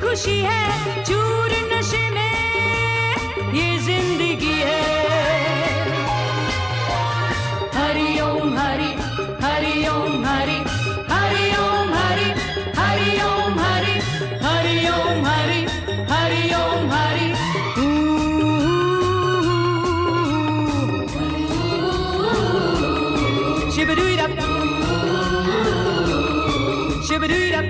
खुशी है चूर नशे में ये जिंदगी है। हरि ओम हरि, हरि ओम हरि, हरि ओम हरि, हरि ओम हरि, हरि ओम हरि, हरि ओम हरि। शिवरुइरा शिवरुइरा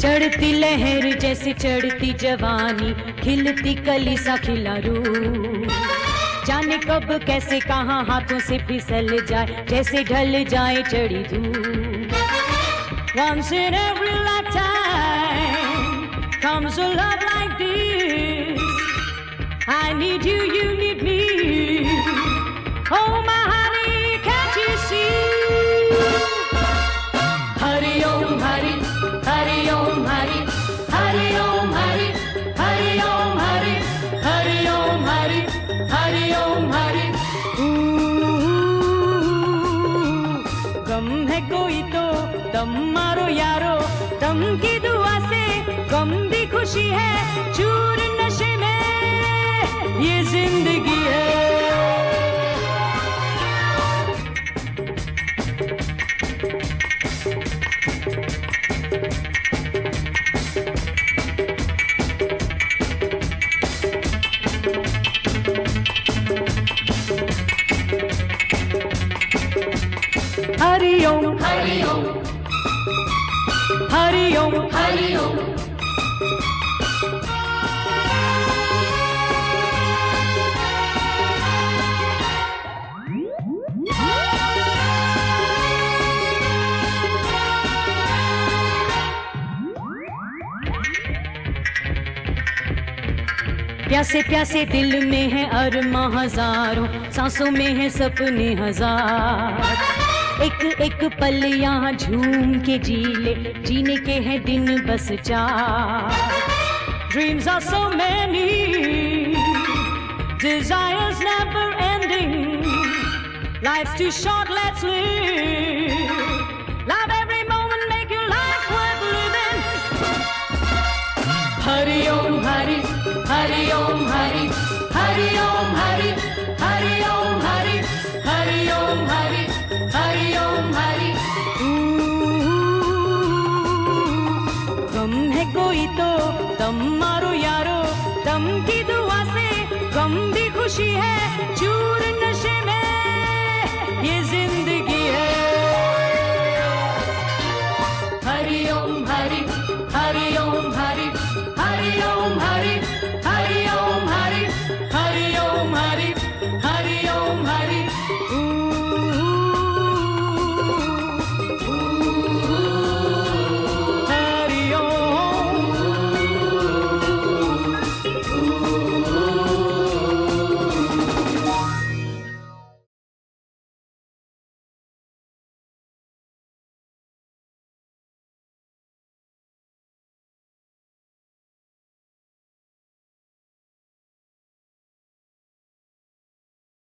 चढ़ती लहर जैसे चढ़ती जवानी खिलती कली सा खिला रूप जाने कब कैसे कहाँ हाथों से फिसल जाए जैसे ढल जाए चढ़ी धूप। Once in every lifetime comes a love like this. I need you, you need me. Oh my honey, can't you see? Hari Om Hari, Hari Om Hari, Hari Om Hari, Hari Om Hari, Hari Om Hari, Hari Om Hari. गम है कोई तो दम मारो यारो दम की दुआ से गम भी खुशी है चूर नशे में ये जिंदगी है। हरि ओम हरि ओम हरि ओम हरि ओम। प्यासे प्यासे दिल में है अरमां हजारों सांसों में है सपने हजार। एक एक पल यहाँ झूम के जी ले जीने के हैं दिन बस चार। Dreams are so many, desires never ending. Life's too short, let's live. Love every moment, make your life worth living. Hari Om Hari, Hari Om Hari, Hari Om Hari, Hari Om Hari, Hari Om Hari, Hari Om Hari. गम है कोई तो दम मारो यारो दम खुशी है, चूर नशे में ये जिंदगी है। हरि ओम हरि, हरि ओम हरि।